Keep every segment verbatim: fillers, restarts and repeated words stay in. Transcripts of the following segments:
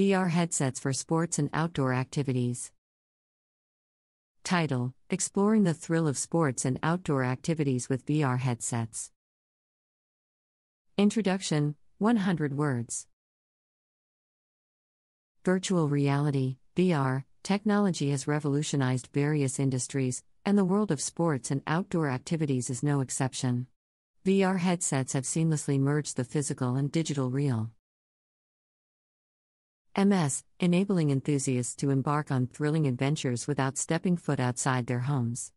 V R headsets for sports and outdoor activities. Title: Exploring the Thrill of Sports and Outdoor Activities with V R Headsets. Introduction, one hundred words. Virtual reality, V R, technology has revolutionized various industries, and the world of sports and outdoor activities is no exception. V R headsets have seamlessly merged the physical and digital real. M S, enabling enthusiasts to embark on thrilling adventures without stepping foot outside their homes.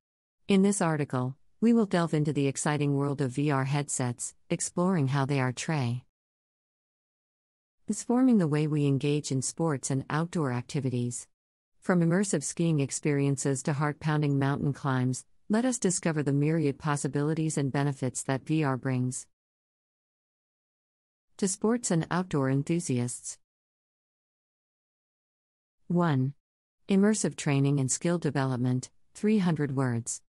In this article, we will delve into the exciting world of V R headsets, exploring how they are transforming the way we engage in sports and outdoor activities. From immersive skiing experiences to heart-pounding mountain climbs, let us discover the myriad possibilities and benefits that V R brings to sports and outdoor enthusiasts. one. Immersive training and skill development, three hundred words.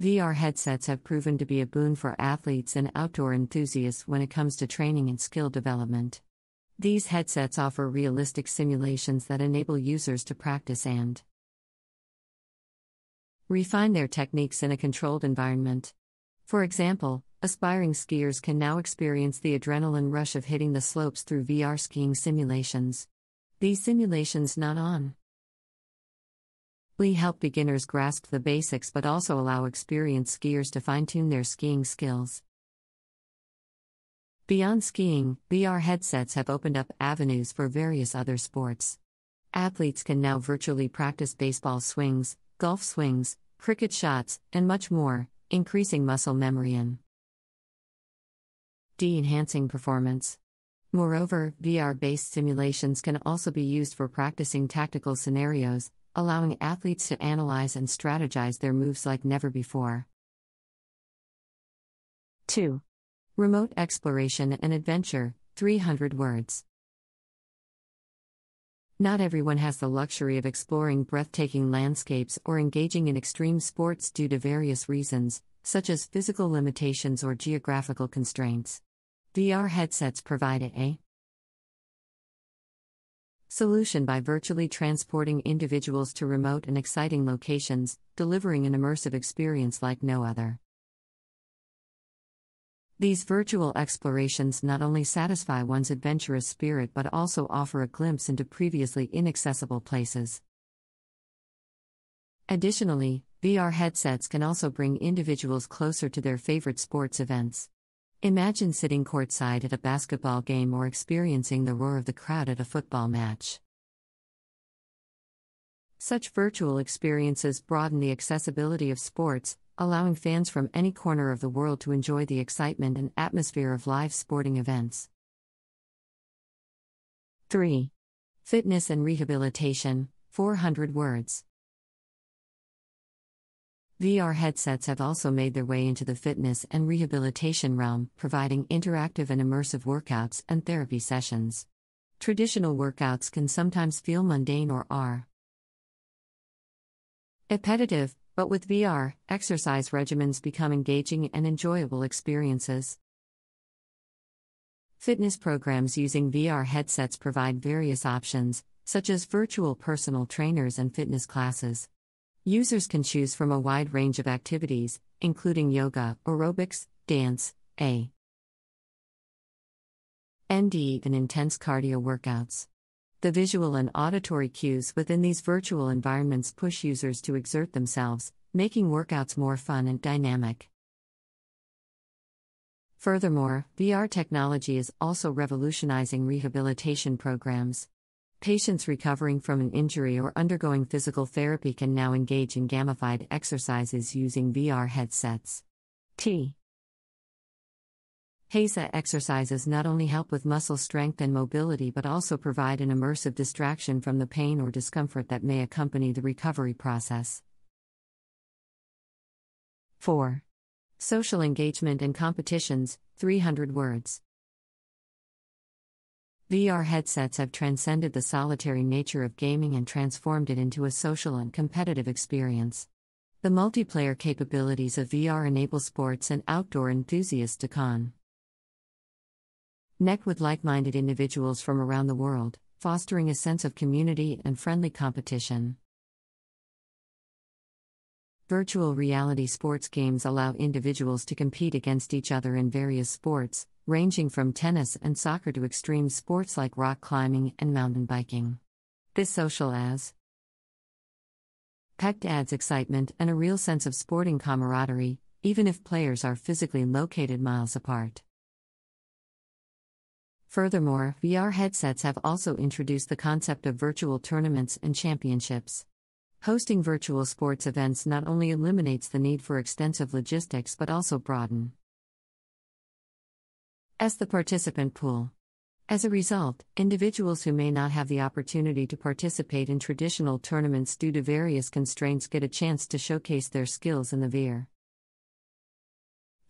V R headsets have proven to be a boon for athletes and outdoor enthusiasts when it comes to training and skill development. These headsets offer realistic simulations that enable users to practice and refine their techniques in a controlled environment. For example, aspiring skiers can now experience the adrenaline rush of hitting the slopes through V R skiing simulations. These simulations not only help beginners grasp the basics but also allow experienced skiers to fine-tune their skiing skills. Beyond skiing, V R headsets have opened up avenues for various other sports. Athletes can now virtually practice baseball swings, golf swings, cricket shots, and much more, increasing muscle memory and enhancing performance. Moreover, V R-based simulations can also be used for practicing tactical scenarios, allowing athletes to analyze and strategize their moves like never before. two. Remote exploration and adventure, three hundred words. Not everyone has the luxury of exploring breathtaking landscapes or engaging in extreme sports due to various reasons, such as physical limitations or geographical constraints. V R headsets provide a solution by virtually transporting individuals to remote and exciting locations, delivering an immersive experience like no other. These virtual explorations not only satisfy one's adventurous spirit but also offer a glimpse into previously inaccessible places. Additionally, V R headsets can also bring individuals closer to their favorite sports events. Imagine sitting courtside at a basketball game or experiencing the roar of the crowd at a football match. Such virtual experiences broaden the accessibility of sports, allowing fans from any corner of the world to enjoy the excitement and atmosphere of live sporting events. three. Fitness and rehabilitation, four hundred words. V R headsets have also made their way into the fitness and rehabilitation realm, providing interactive and immersive workouts and therapy sessions. Traditional workouts can sometimes feel mundane or are repetitive, but with V R, exercise regimens become engaging and enjoyable experiences. Fitness programs using V R headsets provide various options, such as virtual personal trainers and fitness classes. Users can choose from a wide range of activities, including yoga, aerobics, dance, a and even intense cardio workouts. The visual and auditory cues within these virtual environments push users to exert themselves, making workouts more fun and dynamic. Furthermore, V R technology is also revolutionizing rehabilitation programs. Patients recovering from an injury or undergoing physical therapy can now engage in gamified exercises using V R headsets. T. HESA exercises not only help with muscle strength and mobility but also provide an immersive distraction from the pain or discomfort that may accompany the recovery process. four. Social engagement and competitions, three hundred words. V R headsets have transcended the solitary nature of gaming and transformed it into a social and competitive experience. The multiplayer capabilities of V R enable sports and outdoor enthusiasts to con Connect with like-minded individuals from around the world, fostering a sense of community and friendly competition. Virtual reality sports games allow individuals to compete against each other in various sports, ranging from tennis and soccer to extreme sports like rock climbing and mountain biking. This social as pact adds excitement and a real sense of sporting camaraderie, even if players are physically located miles apart. Furthermore, V R headsets have also introduced the concept of virtual tournaments and championships. Hosting virtual sports events not only eliminates the need for extensive logistics but also broadens the participant pool. As a result, individuals who may not have the opportunity to participate in traditional tournaments due to various constraints get a chance to showcase their skills in the V R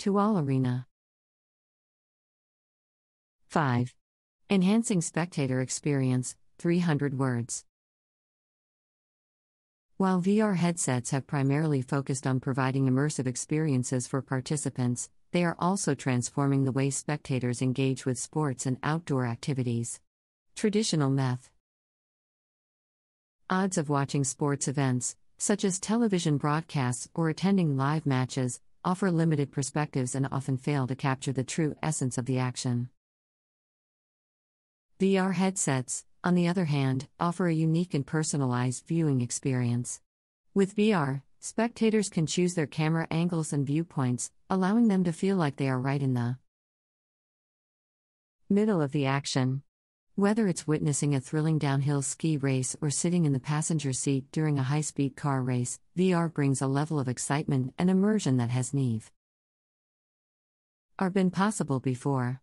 Tual Arena. five. Enhancing spectator experience, three hundred words. While V R headsets have primarily focused on providing immersive experiences for participants, they are also transforming the way spectators engage with sports and outdoor activities. Traditional method. Odds of watching sports events, such as television broadcasts or attending live matches, offer limited perspectives and often fail to capture the true essence of the action. V R headsets, on the other hand, offer a unique and personalized viewing experience. With V R, spectators can choose their camera angles and viewpoints, allowing them to feel like they are right in the middle of the action. Whether it's witnessing a thrilling downhill ski race or sitting in the passenger seat during a high-speed car race, V R brings a level of excitement and immersion that has never been possible before.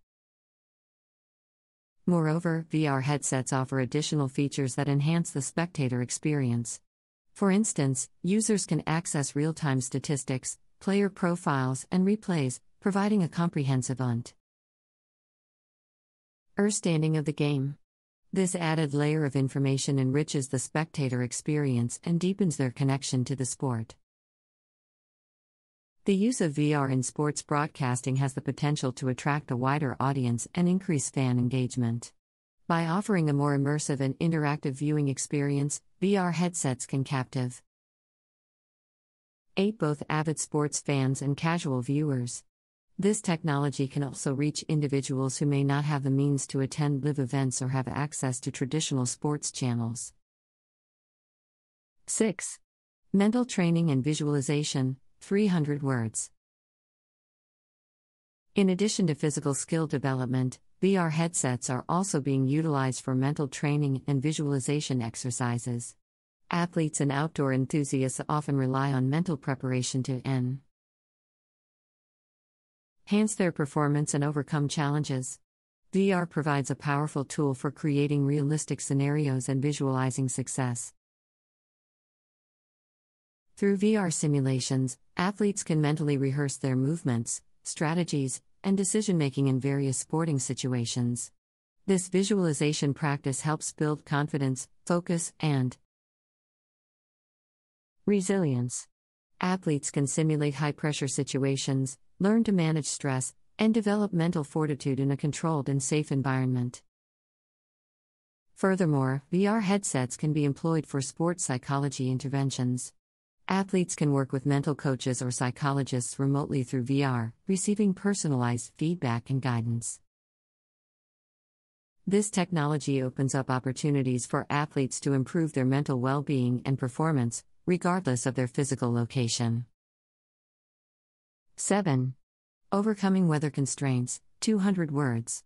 Moreover, V R headsets offer additional features that enhance the spectator experience. For instance, users can access real-time statistics, player profiles, and replays, providing a comprehensive understanding of the game. This added layer of information enriches the spectator experience and deepens their connection to the sport. The use of V R in sports broadcasting has the potential to attract a wider audience and increase fan engagement. By offering a more immersive and interactive viewing experience, V R headsets can captivate both avid sports fans and casual viewers. This technology can also reach individuals who may not have the means to attend live events or have access to traditional sports channels. six. Mental training and visualization, three hundred words. In addition to physical skill development, V R headsets are also being utilized for mental training and visualization exercises. Athletes and outdoor enthusiasts often rely on mental preparation to enhance their performance and overcome challenges. V R provides a powerful tool for creating realistic scenarios and visualizing success. Through V R simulations, athletes can mentally rehearse their movements, strategies, and decision-making in various sporting situations. This visualization practice helps build confidence, focus, and resilience. Athletes can simulate high-pressure situations, learn to manage stress, and develop mental fortitude in a controlled and safe environment. Furthermore, V R headsets can be employed for sports psychology interventions. Athletes can work with mental coaches or psychologists remotely through V R, receiving personalized feedback and guidance. This technology opens up opportunities for athletes to improve their mental well-being and performance, regardless of their physical location. seven. Overcoming weather constraints, two hundred words.